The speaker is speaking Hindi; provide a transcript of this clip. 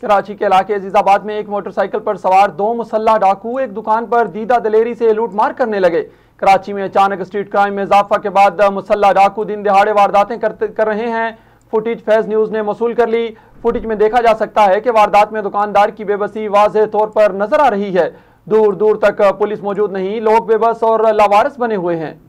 कराची के इलाके अजीजाबाद में एक मोटरसाइकिल पर सवार दो मुसल्ह डाकू एक दुकान पर दीदा दलेरी से लूटमार करने लगे। कराची में अचानक स्ट्रीट क्राइम में इजाफा के बाद मुसल्ह डाकू दिन दिहाड़े वारदातें कर रहे हैं। फुटेज फैज न्यूज़ ने मसूल कर ली। फुटेज में देखा जा सकता है कि वारदात में दुकानदार की बेबसी वाज़ेह तौर पर नजर आ रही है। दूर दूर तक पुलिस मौजूद नहीं, लोग बेबस और लावारिस बने हुए हैं।